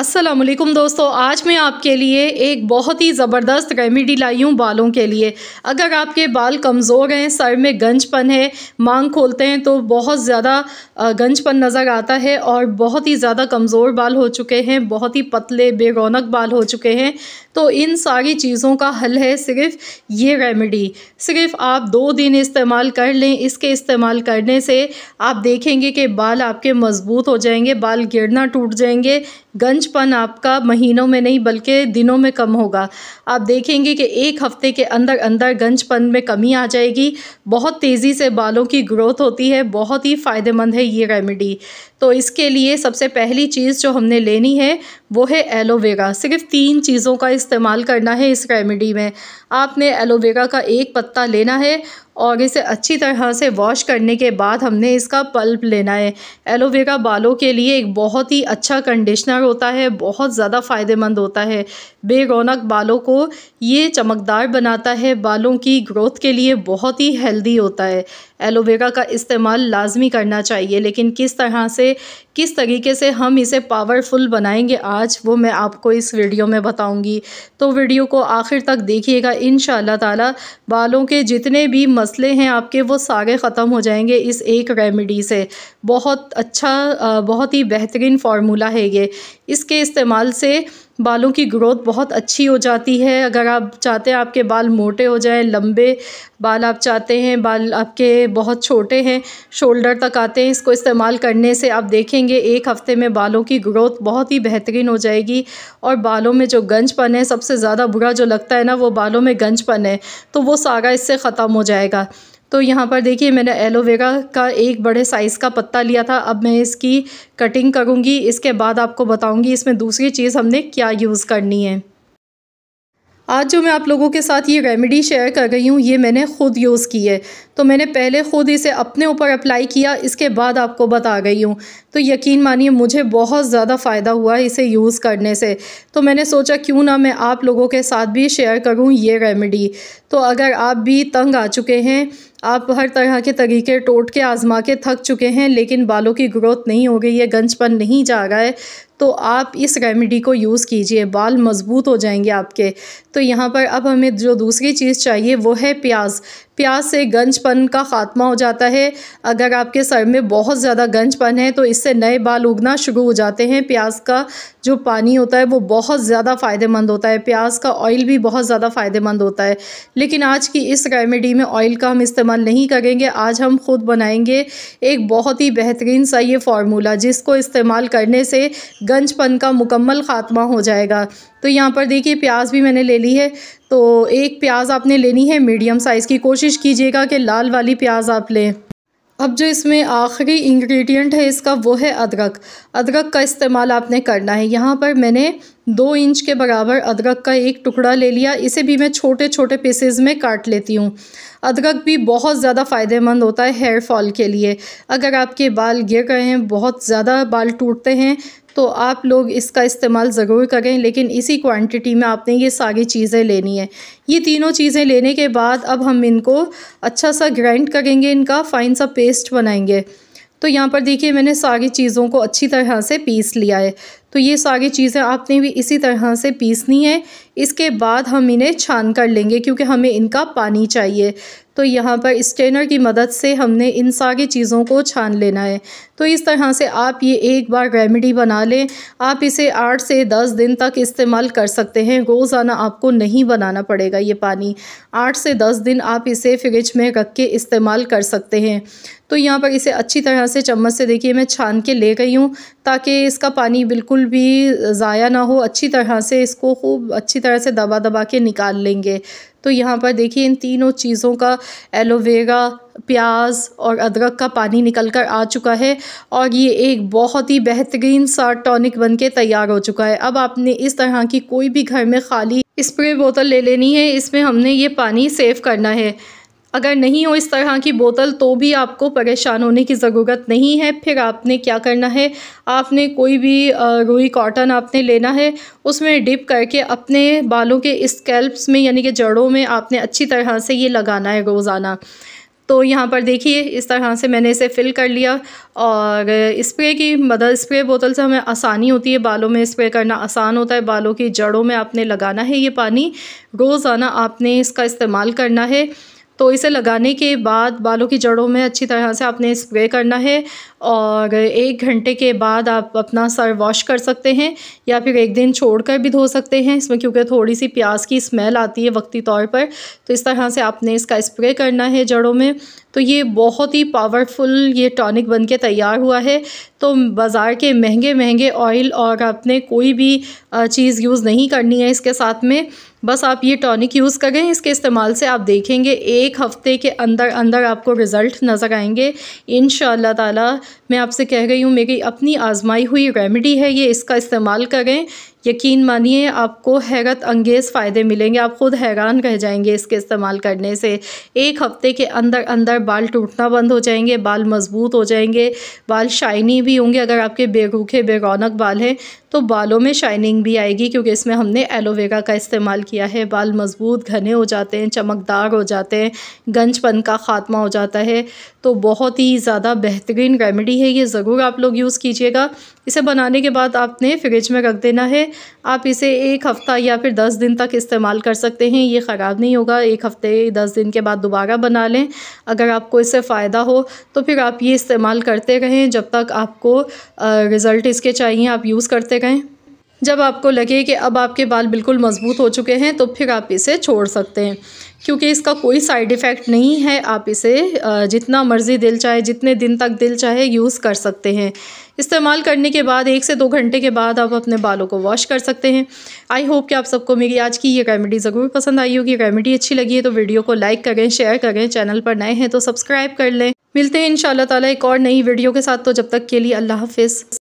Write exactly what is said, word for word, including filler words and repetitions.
अस्सलामुअलैकुम दोस्तों, आज मैं आपके लिए एक बहुत ही ज़बरदस्त रेमेडी लाई हूँ बालों के लिए। अगर आपके बाल कमज़ोर हैं, सर में गंजपन है, मांग खोलते हैं तो बहुत ज़्यादा गंजपन नज़र आता है और बहुत ही ज़्यादा कमज़ोर बाल हो चुके हैं, बहुत ही पतले बेरौनक बाल हो चुके हैं, तो इन सारी चीज़ों का हल है सिर्फ़ ये रेमेडी। सिर्फ़ आप दो दिन इस्तेमाल कर लें। इसके इस्तेमाल करने से आप देखेंगे कि बाल आपके मज़बूत हो जाएंगे, बाल गिरना टूट जाएंगे, गंजपन आपका महीनों में नहीं बल्कि दिनों में कम होगा। आप देखेंगे कि एक हफ़्ते के अंदर अंदर गंजपन में कमी आ जाएगी। बहुत तेज़ी से बालों की ग्रोथ होती है, बहुत ही फ़ायदेमंद है ये रेमेडी। तो इसके लिए सबसे पहली चीज़ जो हमने लेनी है वो है एलोवेरा। सिर्फ तीन चीज़ों का इस्तेमाल करना है इस रेमेडी में। आपने एलोवेरा का एक पत्ता लेना है और इसे अच्छी तरह से वॉश करने के बाद हमने इसका पल्प लेना है। एलोवेरा बालों के लिए एक बहुत ही अच्छा कंडीशनर होता है, बहुत ज़्यादा फ़ायदेमंद होता है। बेरौनक बालों को ये चमकदार बनाता है, बालों की ग्रोथ के लिए बहुत ही हेल्दी होता है। एलोवेरा का इस्तेमाल लाजमी करना चाहिए, लेकिन किस तरह से, किस तरीके से हम इसे पावरफुल बनाएंगे आज, वो मैं आपको इस वीडियो में बताऊंगी। तो वीडियो को आखिर तक देखिएगा, इंशाअल्लाह ताला बालों के जितने भी मसले हैं आपके वो सारे ख़त्म हो जाएंगे इस एक रेमेडी से। बहुत अच्छा, बहुत ही बेहतरीन फार्मूला है ये। इसके इस्तेमाल से बालों की ग्रोथ बहुत अच्छी हो जाती है। अगर आप चाहते हैं आपके बाल मोटे हो जाएं, लंबे बाल आप चाहते हैं, बाल आपके बहुत छोटे हैं, शोल्डर तक आते हैं, इसको इस्तेमाल करने से आप देखेंगे एक हफ़्ते में बालों की ग्रोथ बहुत ही बेहतरीन हो जाएगी। और बालों में जो गंजपन है, सबसे ज़्यादा बुरा जो लगता है ना, वो बालों में गंजपन है, तो वो सारा इससे ख़त्म हो जाएगा। तो यहाँ पर देखिए, मैंने एलोवेरा का एक बड़े साइज़ का पत्ता लिया था। अब मैं इसकी कटिंग करूँगी, इसके बाद आपको बताऊँगी इसमें दूसरी चीज़ हमने क्या यूज़ करनी है। आज जो मैं आप लोगों के साथ ये रेमेडी शेयर कर रही हूँ, ये मैंने ख़ुद यूज़ की है। तो मैंने पहले ख़ुद इसे अपने ऊपर अप्लाई किया, इसके बाद आपको बता रही हूँ। तो यकीन मानिए मुझे बहुत ज़्यादा फ़ायदा हुआ इसे यूज़ करने से। तो मैंने सोचा क्यों ना मैं आप लोगों के साथ भी शेयर करूँ ये रेमेडी। तो अगर आप भी तंग आ चुके हैं, आप हर तरह के तरीके टोटके आज़मा के थक चुके हैं, लेकिन बालों की ग्रोथ नहीं हो गई है, गंजपन नहीं जा रहा है, तो आप इस रेमेडी को यूज़ कीजिए, बाल मज़बूत हो जाएंगे आपके। तो यहाँ पर अब हमें जो दूसरी चीज़ चाहिए वो है प्याज। प्याज से गंजपन का ख़ात्मा हो जाता है। अगर आपके सर में बहुत ज़्यादा गंजपन है तो इससे नए बाल उगना शुरू हो जाते हैं। प्याज का जो पानी होता है वो बहुत ज़्यादा फ़ायदेमंद होता है, प्याज का ऑयल भी बहुत ज़्यादा फ़ायदेमंद होता है। लेकिन आज की इस रेमेडी में ऑयल का हम इस्तेमाल नहीं करेंगे। आज हम ख़ुद बनाएंगे एक बहुत ही बेहतरीन सा ये फार्मूला, जिसको इस्तेमाल करने से गंजपन का मुकम्मल ख़ात्मा हो जाएगा। तो यहाँ पर देखिए, प्याज भी मैंने ले ली है। तो एक प्याज आपने लेनी है मीडियम साइज़ की, कोशिश कीजिएगा कि लाल वाली प्याज आप लें। अब जो इसमें आखिरी इंग्रेडिएंट है इसका, वो है अदरक। अदरक का इस्तेमाल आपने करना है। यहाँ पर मैंने दो इंच के बराबर अदरक का एक टुकड़ा ले लिया। इसे भी मैं छोटे छोटे पीसेस में काट लेती हूँ। अदरक भी बहुत ज़्यादा फ़ायदेमंद होता है हेयर फॉल के लिए। अगर आपके बाल गिर रहे हैं, बहुत ज़्यादा बाल टूटते हैं, तो आप लोग इसका इस्तेमाल ज़रूर करें, लेकिन इसी क्वांटिटी में आपने ये सारी चीज़ें लेनी है। ये तीनों चीज़ें लेने के बाद अब हम इनको अच्छा सा ग्राइंड करेंगे, इनका फ़ाइन सा पेस्ट बनाएंगे। तो यहाँ पर देखिए, मैंने सारी चीज़ों को अच्छी तरह से पीस लिया है। तो ये सारी चीज़ें आपने भी इसी तरह से पीसनी है। इसके बाद हम इन्हें छान कर लेंगे, क्योंकि हमें इनका पानी चाहिए। तो यहाँ पर स्ट्रेनर की मदद से हमने इन सारी चीज़ों को छान लेना है। तो इस तरह से आप ये एक बार रेमेडी बना लें। आप इसे आठ से दस दिन तक इस्तेमाल कर सकते हैं। रोज़ाना आपको नहीं बनाना पड़ेगा ये पानी। आठ से दस दिन आप इसे फ्रिज में रख के इस्तेमाल कर सकते हैं। तो यहाँ पर इसे अच्छी तरह से चम्मच से देखिए मैं छान के ले गई हूँ, ताकि इसका पानी बिल्कुल भी ज़ाया ना हो। अच्छी तरह से इसको खूब अच्छी तरह से दबा दबा के निकाल लेंगे। तो यहाँ पर देखिए, इन तीनों चीज़ों का, एलोवेरा, प्याज और अदरक का पानी निकल कर आ चुका है, और ये एक बहुत ही बेहतरीन सा टॉनिक बनके तैयार हो चुका है। अब आपने इस तरह की कोई भी घर में खाली स्प्रे बोतल ले लेनी है। इसमें हमने ये पानी सेव करना है। अगर नहीं हो इस तरह की बोतल तो भी आपको परेशान होने की ज़रूरत नहीं है। फिर आपने क्या करना है, आपने कोई भी रूई कॉटन आपने लेना है, उसमें डिप करके अपने बालों के स्कैल्प्स में, यानी कि जड़ों में आपने अच्छी तरह से ये लगाना है रोज़ाना। तो यहाँ पर देखिए इस तरह से मैंने इसे फ़िल कर लिया और स्प्रे की मदद स्प्रे बोतल से हमें आसानी होती है, बालों में स्प्रे करना आसान होता है। बालों की जड़ों में आपने लगाना है ये पानी, रोज़ाना आपने इसका इस्तेमाल करना है। तो इसे लगाने के बाद बालों की जड़ों में अच्छी तरह से आपने स्प्रे करना है और एक घंटे के बाद आप अपना सर वॉश कर सकते हैं या फिर एक दिन छोड़कर भी धो सकते हैं। इसमें क्योंकि थोड़ी सी प्याज की स्मेल आती है वक्ती तौर पर, तो इस तरह से आपने इसका स्प्रे करना है जड़ों में। तो ये बहुत ही पावरफुल ये टॉनिक बन के तैयार हुआ है। तो बाज़ार के महंगे महंगे ऑयल और आपने कोई भी चीज़ यूज़ नहीं करनी है इसके साथ में, बस आप ये टॉनिक यूज़ करें। इसके इस्तेमाल से आप देखेंगे एक हफ़्ते के अंदर अंदर आपको रिज़ल्ट नज़र आएंगे इंशाअल्लाह ताला। मैं आपसे कह रही हूँ, मेरी अपनी आजमाई हुई रेमेडी है ये, इसका इस्तेमाल करें। यकीन मानिए आपको हैरत अंगेज़ फ़ायदे मिलेंगे, आप ख़ुद हैरान रह जाएंगे इसके इस्तेमाल करने से। एक हफ़्ते के अंदर अंदर बाल टूटना बंद हो जाएंगे, बाल मजबूत हो जाएंगे, बाल शाइनी भी होंगे। अगर आपके बेरूखे बेरौनक बाल हैं तो बालों में शाइनिंग भी आएगी, क्योंकि इसमें हमने एलोवेरा का इस्तेमाल किया है। बाल मजबूत घने हो जाते हैं, चमकदार हो जाते हैं, गंजपन का ख़ात्मा हो जाता है। तो बहुत ही ज़्यादा बेहतरीन रेमेडी है ये, ज़रूर आप लोग यूज़ कीजिएगा। इसे बनाने के बाद आपने फ्रिज में रख देना है। आप इसे एक हफ़्ता या फिर दस दिन तक इस्तेमाल कर सकते हैं, ये ख़राब नहीं होगा। एक हफ़्ते दस दिन के बाद दोबारा बना लें। अगर आपको इससे फ़ायदा हो तो फिर आप ये इस्तेमाल करते रहें जब तक आपको रिज़ल्ट इसके चाहिए, आप यूज़ करते रहें। जब आपको लगे कि अब आपके बाल बिल्कुल मजबूत हो चुके हैं तो फिर आप इसे छोड़ सकते हैं, क्योंकि इसका कोई साइड इफ़ेक्ट नहीं है। आप इसे जितना मर्ज़ी दिल चाहे, जितने दिन तक दिल चाहे यूज़ कर सकते हैं। इस्तेमाल करने के बाद एक से दो घंटे के बाद आप अपने बालों को वॉश कर सकते हैं। आई होप कि आप सबको मेरी आज की ये रेमेडी ज़रूर पसंद आई होगी। रेमेडी अच्छी लगी है तो वीडियो को लाइक करें, शेयर करें, चैनल पर नए हैं तो सब्सक्राइब कर लें। मिलते हैं इंशाअल्लाह ताला एक और नई वीडियो के साथ, तो जब तक के लिए अल्लाह हाफ़िज़।